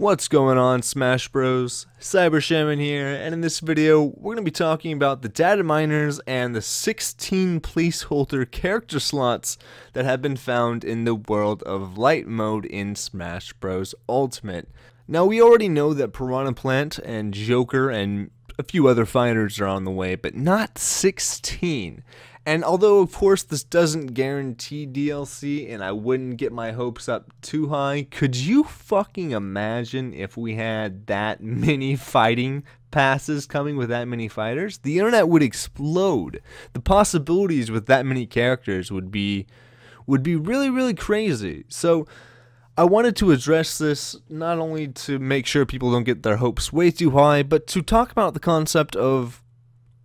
What's going on, Smash Bros? Cyber Shaman here, and in this video we're going to be talking about the data miners and the 16 placeholder character slots that have been found in the World of Light mode in Smash Bros. Ultimate. Now, we already know that Piranha Plant and Joker and a few other fighters are on the way, but not 16. And although, of course, this doesn't guarantee DLC, and I wouldn't get my hopes up too high, could you fucking imagine if we had that many fighting passes coming with that many fighters? The internet would explode. The possibilities with that many characters would be really, really crazy. So I wanted to address this not only to make sure people don't get their hopes way too high, but to talk about the concept of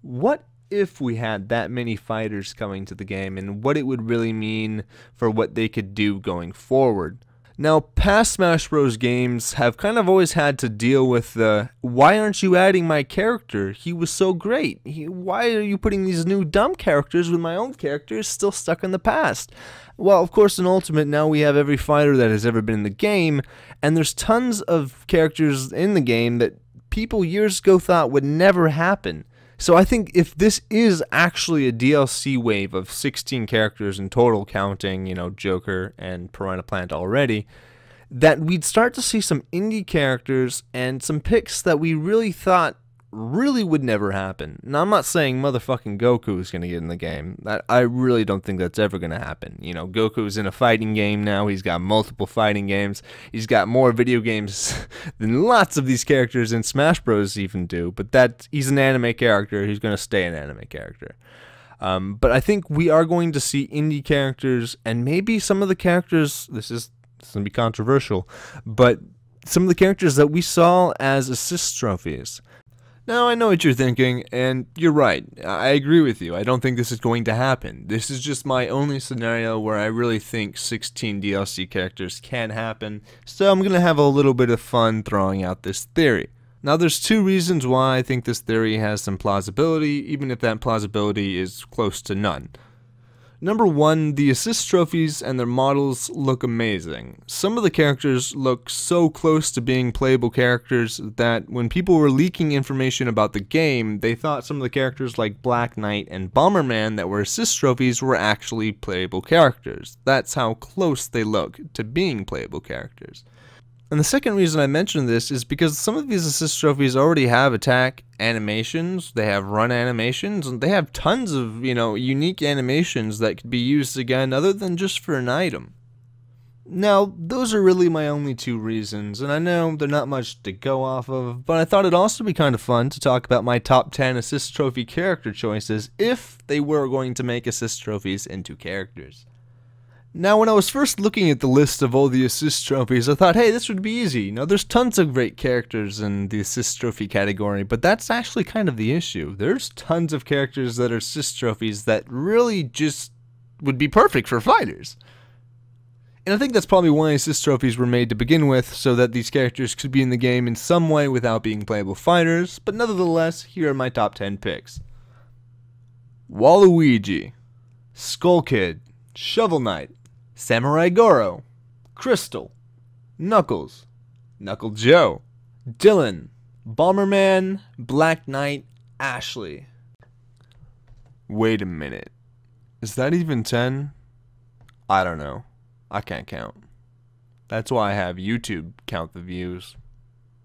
what if we had that many fighters coming to the game and what it would really mean for what they could do going forward. Now, past Smash Bros. Games have kind of always had to deal with the, why aren't you adding my character? He was so great. Why are you putting these new dumb characters when my own character is still stuck in the past? Well, of course, in Ultimate, now we have every fighter that has ever been in the game, and there's tons of characters in the game that people years ago thought would never happen. So I think if this is actually a DLC wave of 16 characters in total, counting, you know, Joker and Piranha Plant already, that we'd start to see some indie characters and some picks that we really thought really would never happen. Now, I'm not saying motherfucking Goku is going to get in the game. I really don't think that's ever going to happen. You know, Goku's in a fighting game now. He's got multiple fighting games. He's got more video games than lots of these characters in Smash Bros. Even do. But he's an anime character. He's going to stay an anime character. But I think we are going to see indie characters, and maybe some of the characters, this is going to be controversial, but some of the characters that we saw as assist trophies. Now, I know what you're thinking, and you're right. I agree with you. I don't think this is going to happen. This is just my only scenario where I really think 16 DLC characters can happen, so I'm going to have a little bit of fun throwing out this theory. Now, there's two reasons why I think this theory has some plausibility, even if that plausibility is close to none. Number one, the assist trophies and their models look amazing. Some of the characters look so close to being playable characters that when people were leaking information about the game, they thought some of the characters like Black Knight and Bomberman that were assist trophies were actually playable characters. That's how close they look to being playable characters. And the second reason I mention this is because some of these assist trophies already have attack animations, they have run animations, and they have tons of, you know, unique animations that could be used again other than just for an item. Now, those are really my only two reasons, and I know they're not much to go off of, but I thought it'd also be kind of fun to talk about my top 10 assist trophy character choices if they were going to make assist trophies into characters. Now, when I was first looking at the list of all the assist trophies, I thought, hey, this would be easy. Now, there's tons of great characters in the assist trophy category, but that's actually kind of the issue. There's tons of characters that are assist trophies that really just would be perfect for fighters. And I think that's probably why assist trophies were made to begin with, so that these characters could be in the game in some way without being playable fighters, but nevertheless, here are my top 10 picks. Waluigi, Skull Kid, Shovel Knight, Samurai Goro, Crystal, Knuckles, Knuckle Joe, Dylan, Bomberman, Black Knight, Ashley. Wait a minute. Is that even 10? I don't know. I can't count. That's why I have YouTube count the views.